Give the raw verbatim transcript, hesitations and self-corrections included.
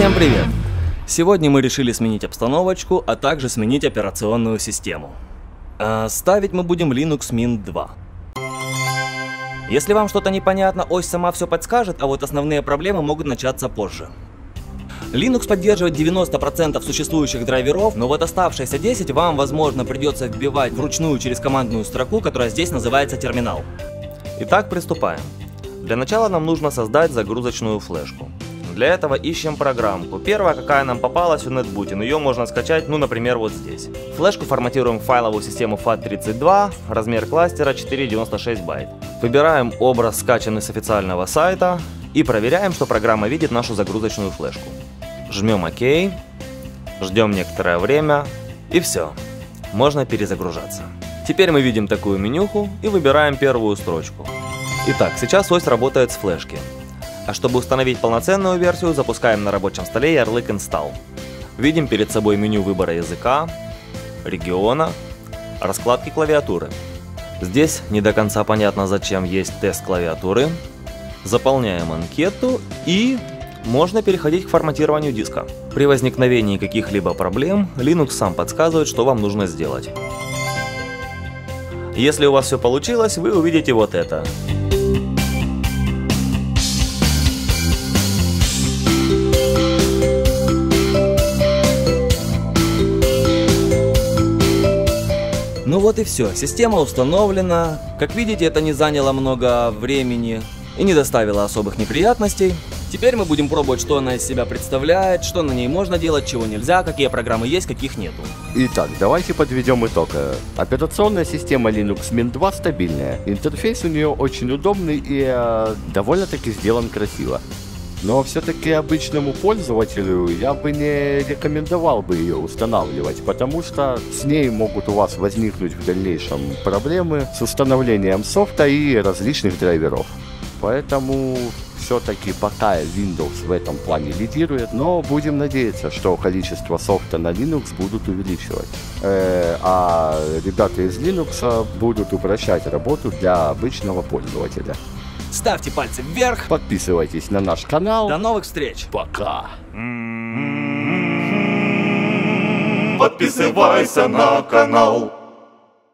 Всем привет! Сегодня мы решили сменить обстановочку, а также сменить операционную систему. А ставить мы будем Linux Mint два. Если вам что-то непонятно, ось сама все подскажет, а вот основные проблемы могут начаться позже. Linux поддерживает девяносто процентов существующих драйверов, но вот оставшиеся десять вам, возможно, придется вбивать вручную через командную строку, которая здесь называется терминал. Итак, приступаем. Для начала нам нужно создать загрузочную флешку. Для этого ищем программку. Первая, какая нам попалась у Netbootin, ее можно скачать, ну, например, вот здесь. Флешку форматируем в файловую систему фэт тридцать два, размер кластера четыре девяносто шесть байт. Выбираем образ, скачанный с официального сайта, и проверяем, что программа видит нашу загрузочную флешку. Жмем ОК, ждем некоторое время, и все. Можно перезагружаться. Теперь мы видим такую менюху и выбираем первую строчку. Итак, сейчас ось работает с флешки. А чтобы установить полноценную версию, запускаем на рабочем столе ярлык Install. Видим перед собой меню выбора языка, региона, раскладки клавиатуры. Здесь не до конца понятно, зачем есть тест клавиатуры. Заполняем анкету и можно переходить к форматированию диска. При возникновении каких-либо проблем Linux сам подсказывает, что вам нужно сделать. Если у вас все получилось, вы увидите вот это. Ну вот и все, система установлена. Как видите, это не заняло много времени и не доставило особых неприятностей. Теперь мы будем пробовать, что она из себя представляет, что на ней можно делать, чего нельзя, какие программы есть, каких нету. Итак, давайте подведем итог. Операционная система Linux Mint два стабильная, интерфейс у нее очень удобный и э, довольно-таки сделан красиво. Но все-таки обычному пользователю я бы не рекомендовал бы ее устанавливать, потому что с ней могут у вас возникнуть в дальнейшем проблемы с установлением софта и различных драйверов. Поэтому все-таки пока Windows в этом плане лидирует, но будем надеяться, что количество софта на Linux будут увеличивать. Э, а ребята из Linux будут упрощать работу для обычного пользователя. Ставьте пальцы вверх. Подписывайтесь на наш канал. До новых встреч. Пока. Подписывайся на канал.